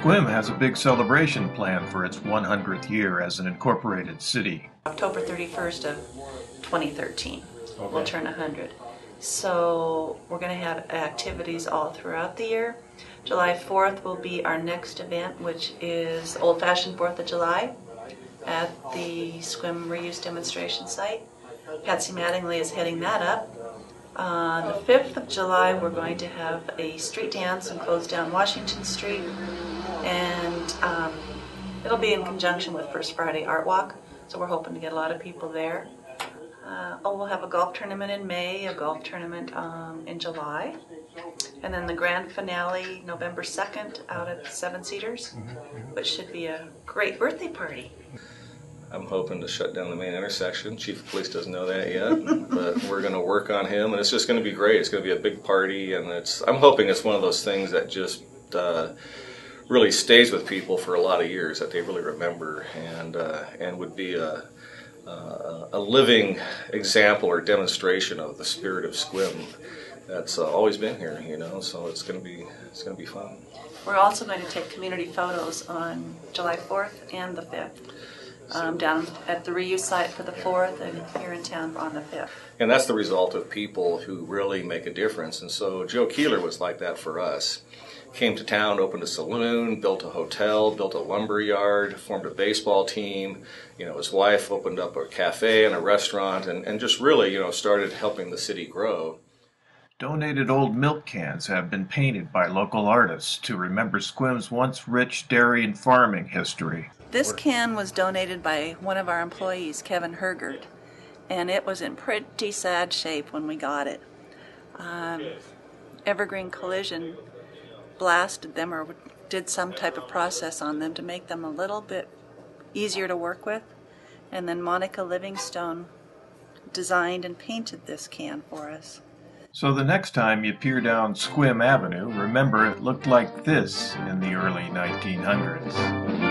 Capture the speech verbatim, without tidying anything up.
Sequim has a big celebration planned for its one hundredth year as an incorporated city. October thirty-first of twenty thirteen, okay. We'll turn one hundred. So we're going to have activities all throughout the year. July fourth will be our next event, which is old-fashioned fourth of July at the Sequim Reuse Demonstration Site. Patsy Mattingly is heading that up. On uh, the fifth of July, we're going to have a street dance and close down Washington Street. And um, it'll be in conjunction with First Friday Art Walk, so we're hoping to get a lot of people there. Uh, oh, we'll have a golf tournament in May, a golf tournament um, in July, and then the grand finale November second out at Seven Cedars, which should be a great birthday party. I'm hoping to shut down the main intersection. Chief of Police doesn't know that yet, but we're going to work on him, and it's just going to be great. It's going to be a big party, and it's. I'm hoping it's one of those things that just uh, really stays with people for a lot of years, that they really remember, and uh, and would be a, a, a living example or demonstration of the spirit of Sequim that's uh, always been here, you know. So it's going to be it's going to be fun. We're also going to take community photos on July fourth and the fifth. Um, down at the reuse site for the fourth and here in town on the fifth. And that's the result of people who really make a difference. And so Joe Keeler was like that for us. Came to town, opened a saloon, built a hotel, built a lumber yard, formed a baseball team. You know, his wife opened up a cafe and a restaurant and, and just really, you know, started helping the city grow. Donated old milk cans have been painted by local artists to remember Sequim's once rich dairy and farming history. This can was donated by one of our employees, Kevin Hergert, and it was in pretty sad shape when we got it. Um, Evergreen Collision blasted them or did some type of process on them to make them a little bit easier to work with, and then Monica Livingstone designed and painted this can for us. So the next time you peer down Sequim Avenue, remember it looked like this in the early nineteen hundreds.